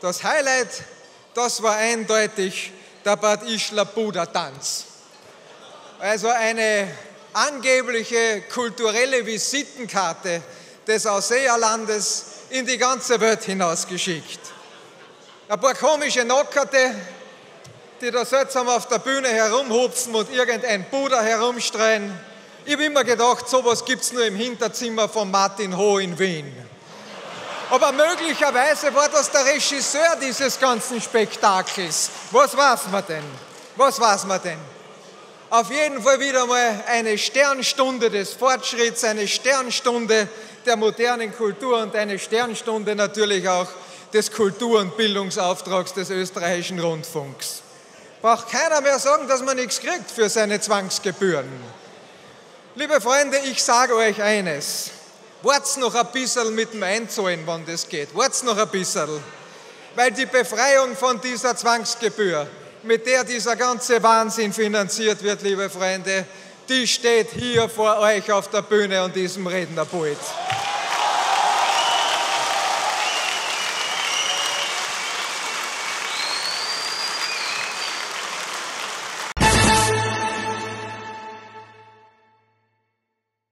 Das Highlight, das war eindeutig der Bad Ischler Buddha-Tanz. Also eine angebliche kulturelle Visitenkarte des Ausseerlandes in die ganze Welt hinausgeschickt. Ein paar komische Nockerte, die da seltsam auf der Bühne herumhupfen und irgendein Buddha herumstreuen. Ich habe immer gedacht, sowas gibt es nur im Hinterzimmer von Martin Ho in Wien. Aber möglicherweise war das der Regisseur dieses ganzen Spektakels. Was weiß man denn? Was weiß man denn? Auf jeden Fall wieder mal eine Sternstunde des Fortschritts, eine Sternstunde der modernen Kultur und eine Sternstunde natürlich auch des Kultur- und Bildungsauftrags des österreichischen Rundfunks. Braucht keiner mehr sagen, dass man nichts kriegt für seine Zwangsgebühren. Liebe Freunde, ich sage euch eines. Wart's noch ein bisschen mit dem Einzahlen, wann das geht. Wart's noch ein bisschen. Weil die Befreiung von dieser Zwangsgebühr, mit der dieser ganze Wahnsinn finanziert wird, liebe Freunde, die steht hier vor euch auf der Bühne und diesem Rednerpult.